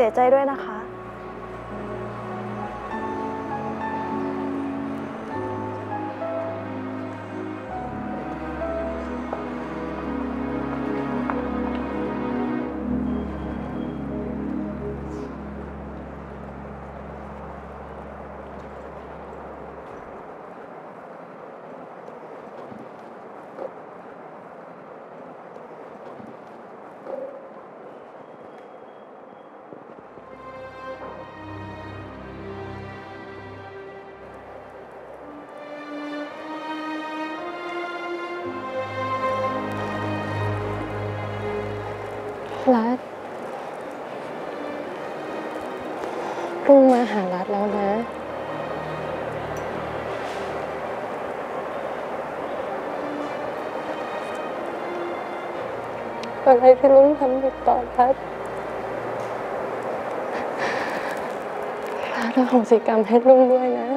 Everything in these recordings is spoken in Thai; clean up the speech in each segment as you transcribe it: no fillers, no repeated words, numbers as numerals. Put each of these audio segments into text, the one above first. เสียใจด้วยนะคะรัฐลุงมาหารัฐแล้วนะอะไรที่ลุงทำผิดต่อรัฐรัฐอโหสิกรรมให้ลุงด้วยนะ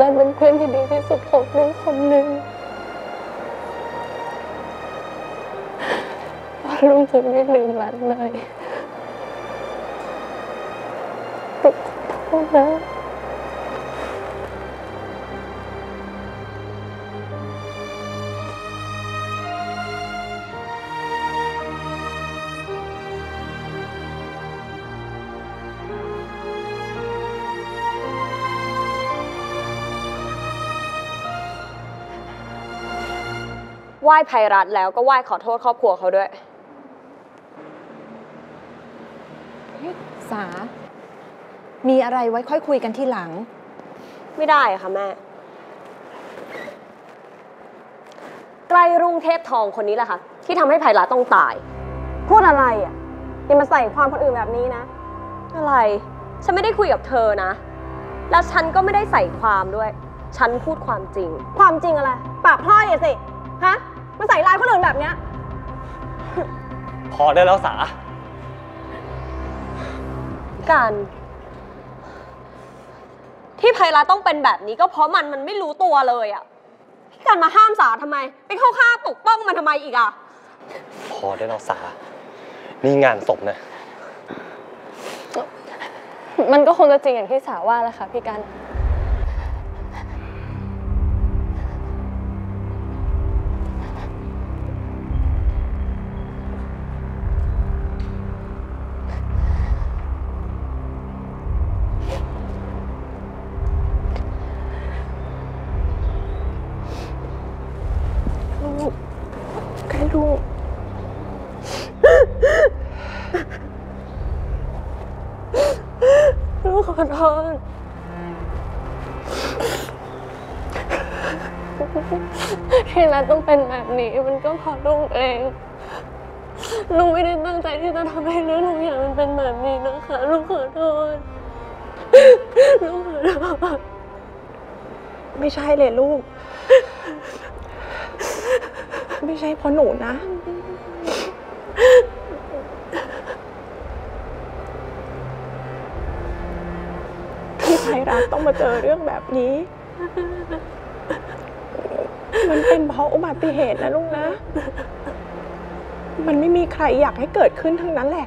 รัฐเป็นเพื่อนที่ดีที่สุดของลุงคนหนึ่งลุงจะไม่ลืมรัฐเลยขอโทษนะไหว้ภัยรัฐแล้วก็ไหว้ขอโทษครอบครัวเขาด้วยสามีอะไรไว้ค่อยคุยกันที่หลังไม่ได้ค่ะแม่ไกรรุ่งเทพทองคนนี้แหละค่ะที่ทำให้ไพรัตต้องตายพูดอะไรอ่ะอย่ามาใส่ความคนอื่นแบบนี้นะอะไรฉันไม่ได้คุยกับเธอนะแล้วฉันก็ไม่ได้ใส่ความด้วยฉันพูดความจริงความจริงอะไรปากพร่อยสิฮะมาใส่ร้ายคนอื่นแบบเนี้ยพอได้แล้วสาการที่ไพรัตต้องเป็นแบบนี้ก็เพราะมันไม่รู้ตัวเลยอ่ะพี่การมาห้ามสาทำไมไปเข้าข้างปกป้องมันทำไมอีกอ่ะพอได้แล้วสานี่งานศพนะมันก็คงจะจริงอย่างที่สาว่าแหละค่ะพี่การที่รัฐต้องเป็นแบบนี้มันก็เพราะลุงเองลุงไม่ได้ตั้งใจที่จะทำให้เรื่องทุกอย่างมันเป็นแบบนี้นะคะลุงขอโทษลุงขอโทษไม่ใช่เลยลูกไม่ใช่เพราะหนูนะที่ไพรัตต้องมาเจอเรื่องแบบนี้มันเป็นเพราะอุบัติเหตุนะลูกนะมันไม่มีใครอยากให้เกิดขึ้นทั้งนั้นแหละ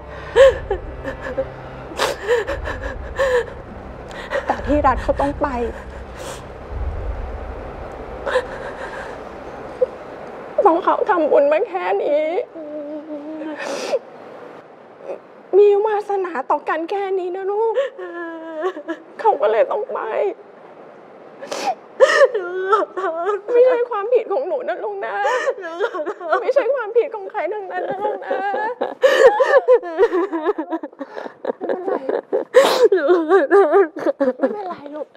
แต่ที่รัฐเขาต้องไปของเขาทำบุญมาแค่นี้มีวาสนาต่อกันแค่นี้นะลูกเขาก็เลยต้องไปไม่ใช่ความผิดของหนูนะลุงนะไม่ใช่ความผิดของใครทั้งนั้นนะลุงนะไม่เป็นไรลูก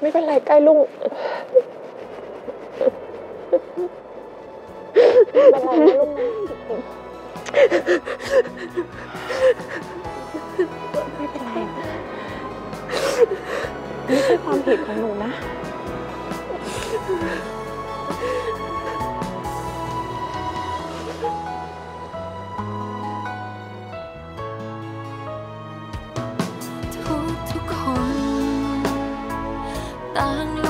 ไม่เป็นไรใกล้ลุงไม่เป็นไรนะลุงไม่เป็นไรไม่ใช่ความผิดของหนูนะทุกคนต่าง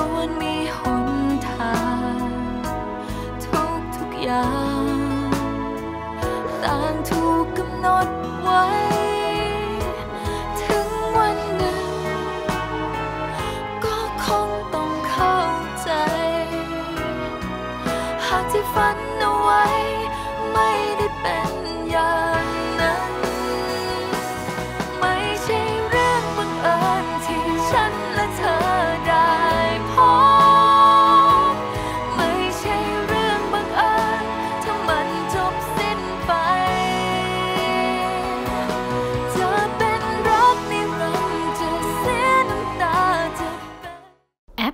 ป